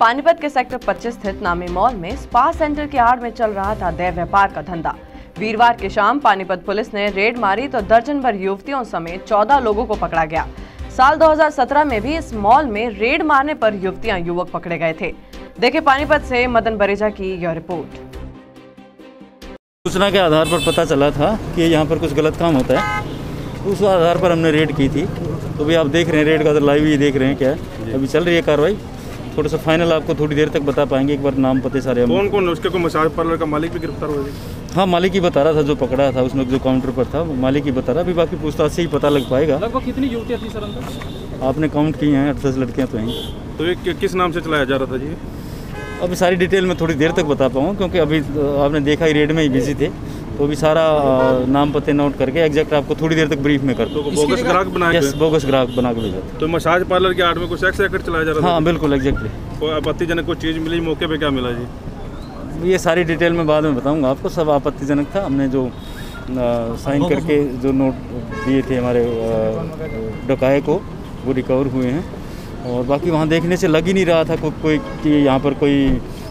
पानीपत के सेक्टर 25 स्थित नामी मॉल में स्पा सेंटर की आड़ में चल रहा था देह व्यापार का धंधा। वीरवार की शाम पानीपत पुलिस ने रेड मारी तो दर्जन भर युवतियों समेत 14 लोगों को पकड़ा गया। साल 2017 में भी इस मॉल में रेड मारने पर युवतियां युवक पकड़े गए थे। देखे पानीपत से मदन बरेजा की यह रिपोर्ट। सूचना के आधार पर पता चला था कि यहाँ पर कुछ गलत काम होता है, उस आधार पर हमने रेड की थी। तो भी आप देख रहे हैं रेड का तो लाइव ही देख रहे हैं, क्या है अभी चल रही है कार्रवाई। थोड़ा सा फाइनल आपको थोड़ी देर तक बता पाएंगे, एक बार नाम पते सारे। कौन उसके को मसाज पार्लर का मालिक भी गिरफ्तार हो गया? हाँ, मालिक ही बता रहा था, जो पकड़ा था उसने, जो काउंटर पर था मालिक ही बता रहा। अभी बाकी पूछताछ से ही पता लग पाएगा। कितनी युवतियाँ थी सर अंदर? आपने काउंट की हैं 18 लड़कियाँ तो हैं। तो ये किस नाम से चलाया जा रहा था जी? अभी सारी डिटेल में थोड़ी देर तक बता पाऊँ, क्योंकि अभी आपने देखा ही रेड में ही बिजी थे। तो भी सारा नाम पते नोट करके एग्जैक्ट आपको थोड़ी देर तक ब्रीफ में कर दो। बोगस ग्राहक बना के भेजा। तो मसाज पार्लर के आड़ में कुछ एक्स एक्ट चलाया जा रहा था? हाँ बिल्कुल एग्जैक्टली। कोई आपत्तिजनक कोई चीज़ मिली मौके पे? क्या मिला जी ये सारी डिटेल में बाद में बताऊंगा आपको। सब आपत्तिजनक था। हमने जो साइन करके जो नोट दिए थे हमारे डकाये को, वो रिकवर हुए हैं। और बाकी वहाँ देखने से लग ही नहीं रहा था कोई यहाँ पर कोई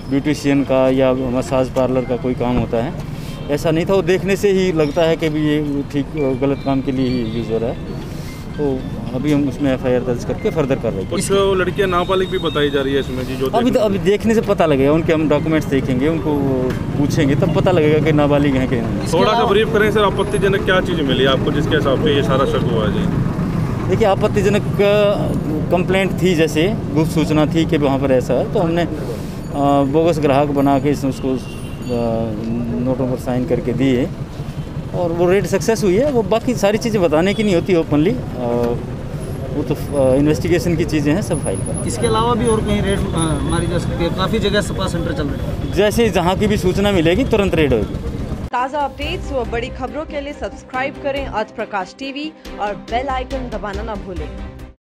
ब्यूटिशियन का या मसाज पार्लर का कोई काम होता है, ऐसा नहीं था। वो देखने से ही लगता है कि भी ये ठीक गलत काम के लिए ही यूज़ हो रहा है। तो अभी हम उसमें एफआईआर दर्ज करके फर्दर कर रहे हैं। इसको लड़कियाँ नाबालिग भी बताई जा रही है इसमें जी? जो अभी देखने से पता लगेगा, उनके हम डॉक्यूमेंट्स देखेंगे, उनको पूछेंगे तब पता लगेगा कि नाबालिग हैं कि नहीं। थोड़ा सा ब्रीफ करें सर, आपत्तिजनक क्या चीज़ मिली आपको जिसके हिसाब से ये सारा शक हुआ जी? देखिए आपत्तिजनक कंप्लेंट थी, जैसे गुप्त सूचना थी कि वहाँ पर ऐसा है, तो हमने बोगस ग्राहक बना के उसको नोटों पर साइन करके दिए और वो रेड सक्सेस हुई है। वो बाकी सारी चीज़ें बताने की नहीं होती ओपनली, वो तो इन्वेस्टिगेशन की चीज़ें हैं सब फाइल पर। इसके अलावा भी और कहीं रेड मारी जा सकती है? काफ़ी जगह स्पा सेंटर चल रहे हैं, जैसे जहां की भी सूचना मिलेगी तुरंत रेड होगी। ताज़ा अपडेट्स व बड़ी खबरों के लिए सब्सक्राइब करें अर्थ प्रकाश टीवी और बेल आइकन दबाना ना भूलें।